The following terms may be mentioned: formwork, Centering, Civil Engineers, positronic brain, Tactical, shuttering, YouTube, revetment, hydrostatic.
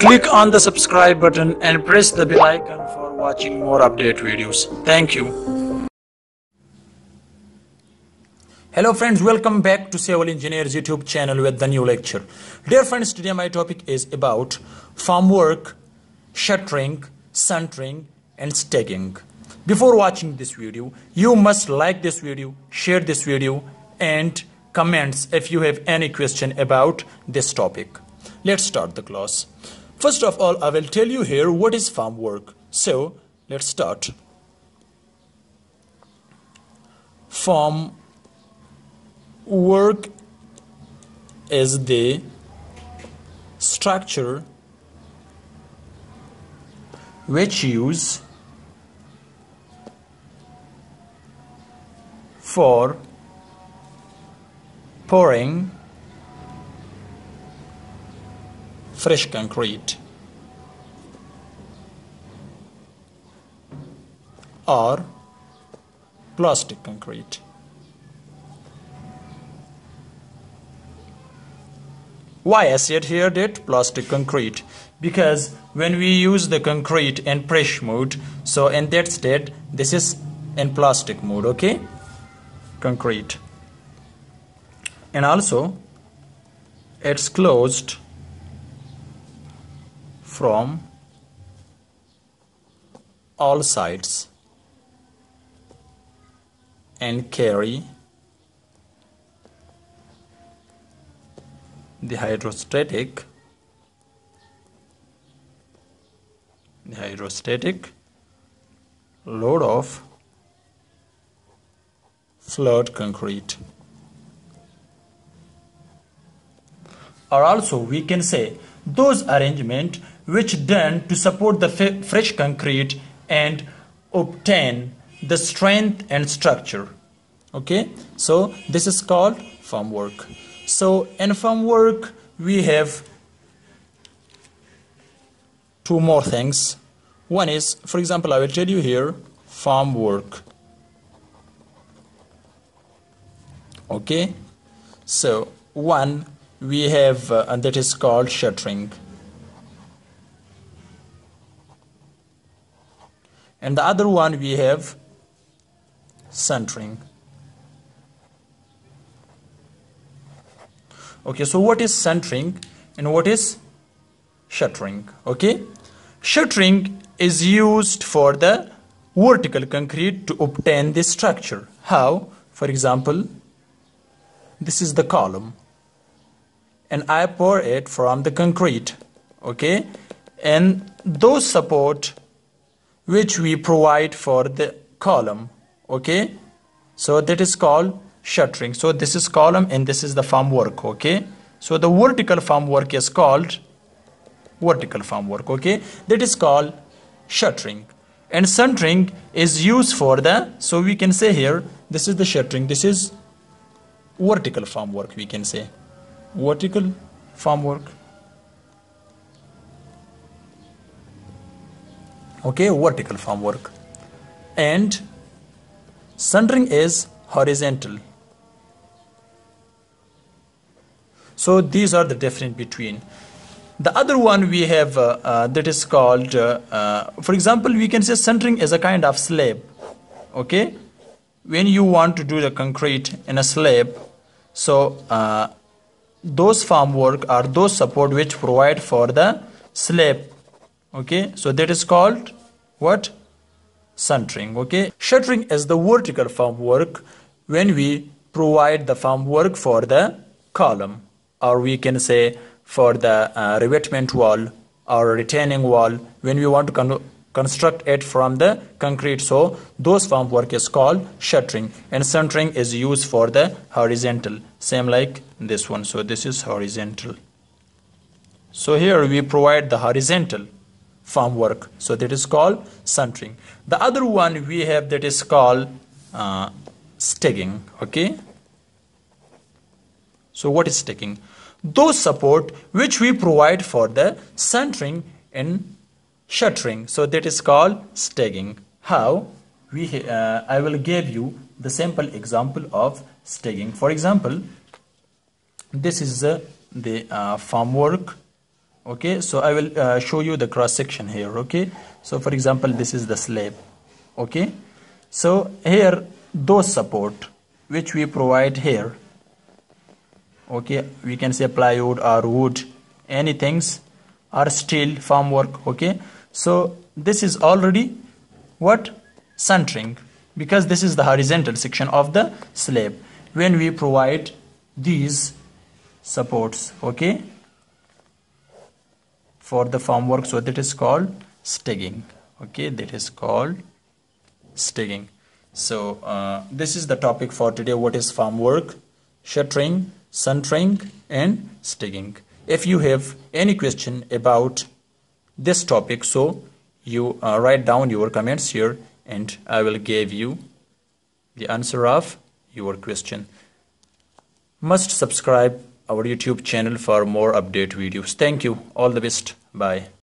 Click on the subscribe button and press the bell icon for watching more update videos. Thank you. Hello friends, welcome back to Civil Engineers YouTube channel with the new lecture. Dear friends, today my topic is about formwork, shuttering, shuntering and stacking. Before watching this video, you must like this video, share this video and comments if you have any question about this topic. Let's start the class. First of all, I will tell you here what is formwork. So, let's start. Formwork is the structure which use for pouring fresh concrete or plastic concrete. Why I said here that plastic concrete? Because when we use the concrete in fresh mode, so in that state this is in plastic mode, okay? Concrete. And also it's closed from all sides and carry the hydrostatic load of flawed concrete. Or also we can say those arrangements which done to support the fresh concrete and obtain the strength and structure. Okay, so this is called formwork. So in formwork we have two more things. One is, for example, I will tell you here formwork. Okay, so one we have and that is called shuttering, and the other one we have shuntering. Okay, so what is shuntering and what is shuttering? Okay, shuttering is used for the vertical concrete to obtain the structure. How? For example, this is the column and I pour it from the concrete, okay, and those support which we provide for the column, okay, so that is called shuttering. So this is column and this is the formwork, okay. So the vertical formwork is called vertical formwork, okay, that is called shuttering. And shuntering is used for the, so we can say here this is the shuttering, this is vertical formwork, we can say vertical formwork, okay, vertical formwork. And shuntering is horizontal. So these are the difference between. The other one we have that is called for example, we can say shuntering is a kind of slab, okay, when you want to do the concrete in a slab. So those formwork are those support which provide for the slab, okay, so that is called what? Shuntering, okay. Shuttering is the vertical formwork when we provide the formwork for the column, or we can say for the revetment wall or retaining wall, when we want to construct it from the concrete. So those formwork is called shuttering, and shuntering is used for the horizontal, same like this one. So this is horizontal, so here we provide the horizontal formwork, so that is called shuntering. The other one we have that is called stacking, okay. So what is stacking? Those support which we provide for the shuntering and shuttering, so that is called stacking. How? I will give you the simple example of stacking. For example, this is the formwork Okay, so I will show you the cross section here. Okay, so for example, this is the slab. Okay, so here those support which we provide here, okay, we can say plywood or wood, any things, or steel formwork. Okay, so this is already what? Centering, because this is the horizontal section of the slab when we provide these supports, okay, for the formwork. So that is called stegging. Okay, that is called stegging. So this is the topic for today. What is formwork, shuttering, centering and stegging. If you have any question about this topic, so you write down your comments here and I will give you the answer of your question. Must subscribe our YouTube channel for more update videos. Thank you. All the best. Bye.